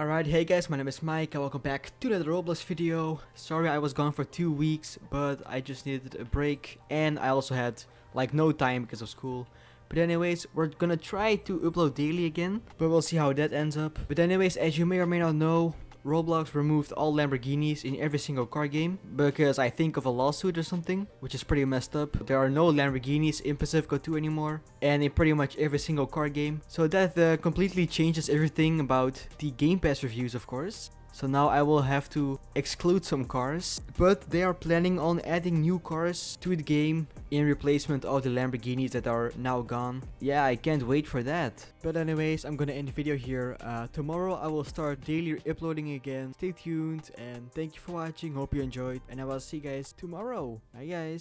Alright, hey guys, my name is Mike and welcome back to another Roblox video. Sorry I was gone for 2 weeks, but I just needed a break and I also had like no time because of school. But anyways, we're gonna try to upload daily again, but we'll see how that ends up. But anyways, as you may or may not know, Roblox removed all Lamborghinis in every single car game because I think of a lawsuit or something, which is pretty messed up. There are no Lamborghinis in Pacifico 2 anymore and in pretty much every single car game. So that completely changes everything about the Game Pass reviews, of course. So now I will have to exclude some cars, but they are planning on adding new cars to the game in replacement of the Lamborghinis that are now gone. Yeah, I can't wait for that. But anyways, I'm gonna end the video here. Tomorrow I will start daily uploading again. Stay tuned and thank you for watching. Hope you enjoyed and I will see you guys tomorrow. Bye guys.